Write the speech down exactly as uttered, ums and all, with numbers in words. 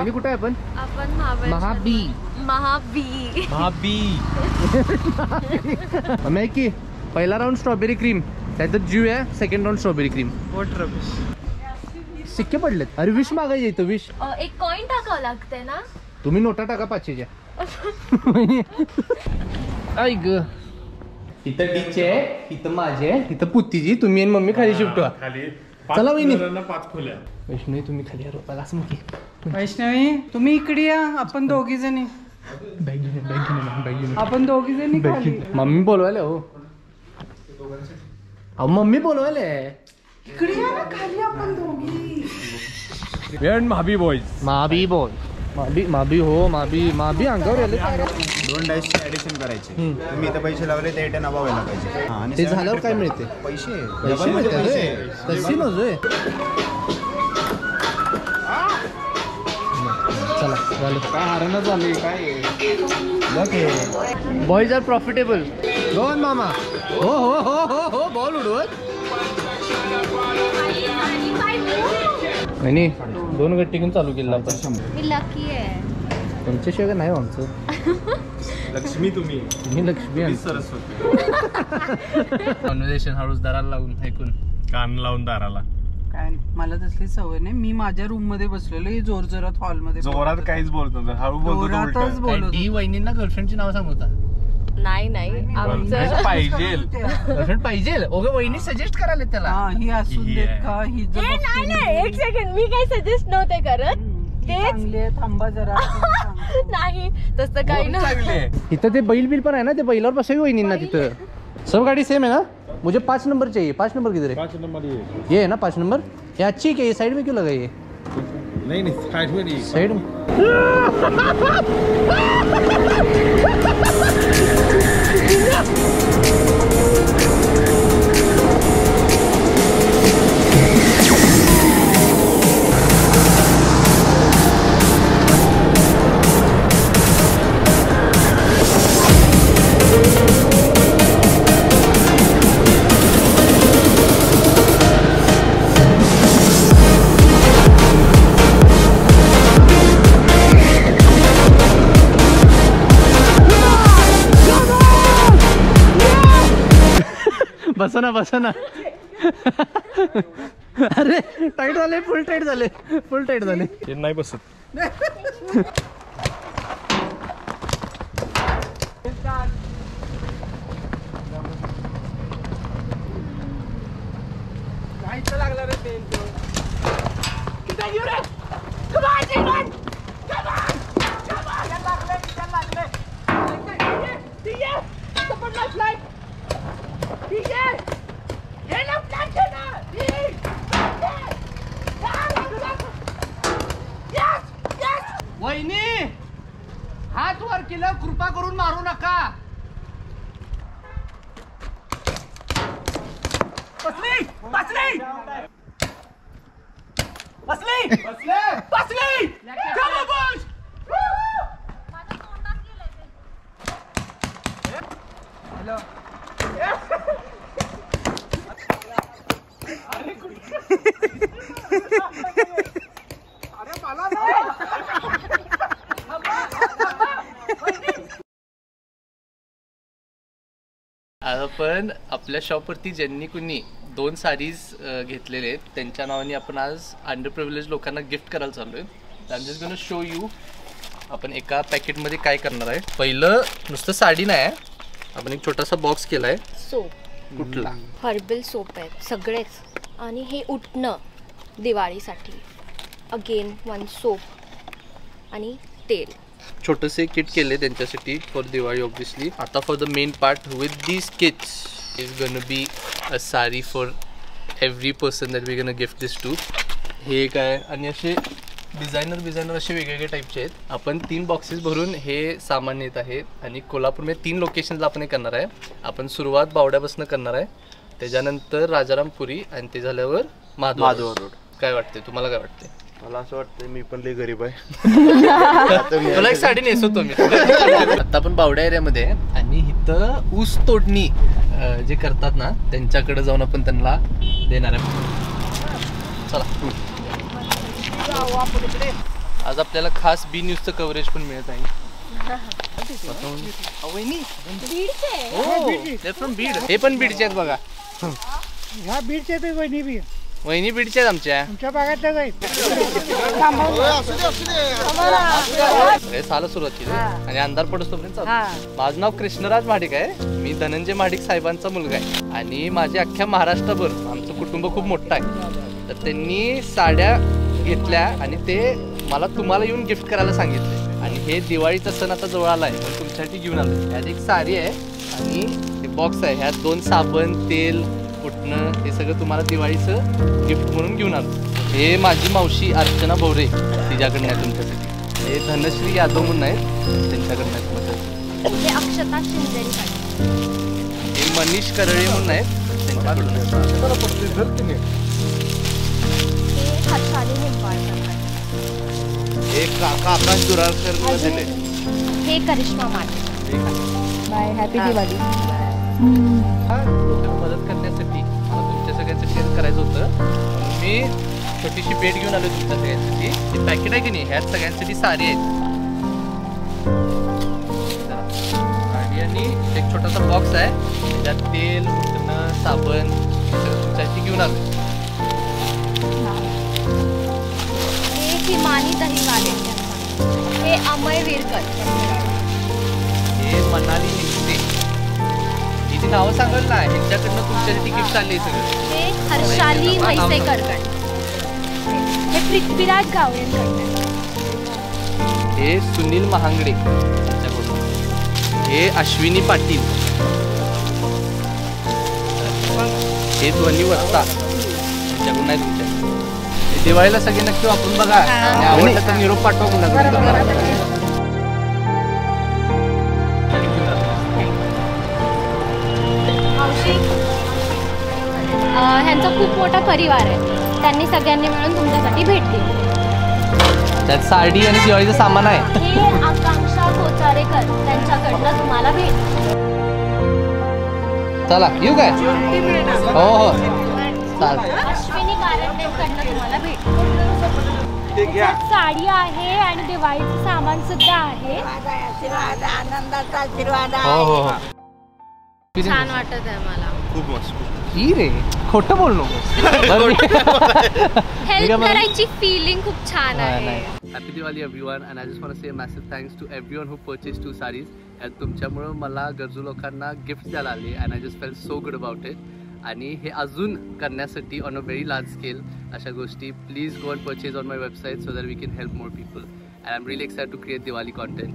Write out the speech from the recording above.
आणि कुठे आपण आपण महाबी महाबी महाबी मैं की पहिला राउंड स्ट्रॉबेरी क्रीम त्यात जीव आहे। Second round strawberry cream what rubbish सिक्के पडलेत। अरे विश मागायचे तो विश एक कॉइन टाकावं लागते ना। तुम्ही नोटा टाका पाचशेच्या। आई ग इथं टीचे इथं माझे इथं पुतीजी तुम्ही आणि मम्मी खाली शिफ्ट व्हा। खाली चला पाच खोल्या। वैष्णवी तुम्ही खाली रोपाला असं मुकी। वैष्णवी तुम्ही इकडे या। आपण दोघी जणी बॅग घेऊन बॅग घेऊन बॅग घेऊन आपण दोघी जणी खाली। मम्मी बोलवायले हो। अहो मम्मी बोलवायले इकडे या ना खाली आपण दोघी। वेण माबी बॉयज माबी बॉय माबी माबी हो माबी माबी अंगावर आले। दोन डाइस ॲडिशन करायचे तुम्ही इथे पैसे लावले ते आठ नवा व्हायला पाहिजे। हां आणि ते झालं काय मिळते पैसे पैसे मिळते तशी नजो आहे। चला झालं काय हरणा झाली काय okay boys are profitable. Goan मामा हो हो हो हो हो बॉल उडवत नाही दोन गट्टी घेऊन चालू केला आपण। मी लकी आहे तुमच्याशिवाय नाही आमचं। लक्ष्मी तुम्ही तुम्ही लक्ष्मी आणि सरस्वती। कॉन्व्हर्सेशन हळूच दाराला लावून ऐकून कान लावून दाराला काय मला तसली सवय नाही। मी माझ्या रूम मध्ये बसलेलो ही जोर जोरात हॉल मध्ये जोरात काहीच बोलतो ना हळू बोलतो उलट काय। डी वहिनींना गर्लफ्रेंडची नाव सांगता नाही नाही आमचं पाहिजेल गर्लफ्रेंड पाहिजेल। ओके वहिनी सजेस्ट करायला त्याला हां ही असून देत का ही जो नाही नाही एक सेकंड मी काय सजेस्ट नव्हते करत थांबा जरा नाही तसं काही नाही। इथं ते बैल बिल पण आहे ना ते बैलावर बसावी वहिनींना। तिथं सब गाड़ी सेम है ना। मुझे पाँच नंबर चाहिए। पाँच नंबर किधर है? पाँच नंबर ये ये है ना पाँच नंबर। ये अच्छी क्या ये साइड में क्यों लगा ये? नहीं नहीं साइड में नहीं साइड में। बसना बसना अरे टाइट झाले फुल टाइट झाले फुल टाइट झाले ते नाही बसत। नाहीच लागला रे पेन तो किती घेऊ रे कमाजी मन कमा कमा लागले लागले ठीक आहे सपडला फ्लाय ठीक है ये लो प्लांट है ना ठीक यस यस वहिनी हाथ वर केला कृपा करून मारू नका। बसली बसली बसली बसले बसली कम ऑन माझा तोंडात गेले ते हेलो आपण आपल्या शॉपवरती ज्यांनी कुणी दोन सारीज घेतलेले आहेत त्यांच्या नावाने आपण आज अंडर प्रिव्हिलेज लोकांना गिफ्ट करायला चाललोय। I am just gonna show you आपण एका पॅकेटमध्ये काय करणार आहे। पहिलं नुसतं साडी नाही आपण एक छोटासा बॉक्स केलाय सोप कुठला हर्बल सोप आहे सगळेच आणि हे उठणं दिवाळीसाठी अगेन वन सोप आणि तेल छोटेसे किट केले त्यांच्यासाठी फॉर दिवाळी ऑब्विसली। आता for the main part with these kits is gonna be a sari for every person that we gonna gift this to. हे काय आणि असे डिझायनर डिझायनर असे वेगवेगळे टाईपचे आहेत। आपण तीन बॉक्सेस भरून हे सामान येत आहे आणि कोल्हापूरमध्ये तीन लोकेशनला आपण हे करणार आहे। आपण सुरुवात बावड्यापासून करणार आहे त्याच्यानंतर राजारामपुरी आणि ते झाल्यावर माधव रोड। काय वाटते तुम्हाला काय वाटते? मला असं वाटतं मी पण लय गरीब आहे। तुला एक साडी नेसवतो मी। आता आपण बावड्या एरियामध्ये आणि इथं ऊस तोडणी जे करतात ना त्यांच्याकडे जाऊन आपण त्यांना देणार आहे। चला आज आपल्याला खास बी न्यूज चं कव्हरेज पण मिळत आहे। अंधार पडतो माझं नाव कृष्णराज महाडिक आहे। मी धनंजय महाडिक साहेबांचा मुलगा आहे आणि माझे अख्ख्या महाराष्ट्रभर आमचं कुटुंब खूप मोठं आहे। तर त्यांनी साड्या घेतल्या आणि ते मला तुम्हाला येऊन गिफ्ट करायला सांगितले। हे दिवाळीचा सण आता जवळ आला आहे, तुमच्यासाठी घेऊन आलो। यात एक साडी आहे आणि हे बॉक्स आहे, यात दोन साबण, तेल, उठणं हे सगळं तुम्हाला दिवाळीचं गिफ्ट म्हणून घेऊन आलो। हे माझी मावशी अर्चना भोवरे तिच्याकडनं आहे तुमच्यासाठी। हे धनश्री यादव म्हणून आहेत त्यांच्याकडनं आहे तुम्हाला। हे अक्षता शिंदे, हे मनीष करळे म्हणून आहेत त्यांच्याकडनं आहे। बरोबर पडते जर तुम्ही हे हाताने हे पाळता। एक काका आकाश दुरारकर ने दिले हे करिश्मा माटे। Bye, happy Diwali. हां, मदत करण्यासाठी मला तुमच्या सगळ्यांचं शेअर करायचं होतं। मी छोटीशी भेट घेऊन आलो तुमच्या सगळ्यांसाठी। हे पॅकेट आहे की नाही, ह्या सगळ्यांसाठी साडी आहे आणि आणि एक छोटासा बॉक्स आहे त्याच्यात तेल, उठणं, साबण तुमच्यासाठी घेऊन आलो। मानी दही वाले हे अमय वीरकर, हे मनाली हिंगते, तिची नाव सांगल ना, यांच्याकडनं तुमच्यासाठी गिफ्ट आले सगळं। हे हर्षाली म्हैसेकर, हे पृथ्वीराज गावडेंकडे, हे सुनील महांगडे यांच्याकडून, हे अश्विनी पाटील, हे ध्वनी वत्ता यांच्याकडून आहे तुमच्या। दिवाळीला सगळे नक्की वापरून बघा आणि आवडलं तर निरोप पाठवा कुणाला। ह्यांचा खूप मोठा परिवार आहे, त्यांनी सगळ्यांनी मिळून तुमच्यासाठी भेट दिली। त्यात साडी आणि दिवाळीचं सामान आहे। हे आकांक्षा कोचारेकर त्यांच्याकडनं तुम्हाला भेट। चला येऊ काय? हो हो अश्विनी कारंडेकडनं तुम्हाला भेट। साडी आहे आणि दिवाळीचं सामान सुद्धा आहे। आनंदाचा आशीर्वाद आहे। छान वाटत आहे मला, खूप मस्त। ही रे खोटं बोललो, हेल्प करायची फीलिंग खूप छान आहे। Happy Diwali everyone and I just want to say massive thanks to everyone who purchase two saris. And तुमच्यामुळे मला गरजू लोकांना गिफ्ट द्यायला आले and I just fail so good about it. आणि हे अजून करण्यासाठी on a very large scale अशा गोष्टी please go and purchase on my website so that we can help more people and I am really excited to create Diwali content.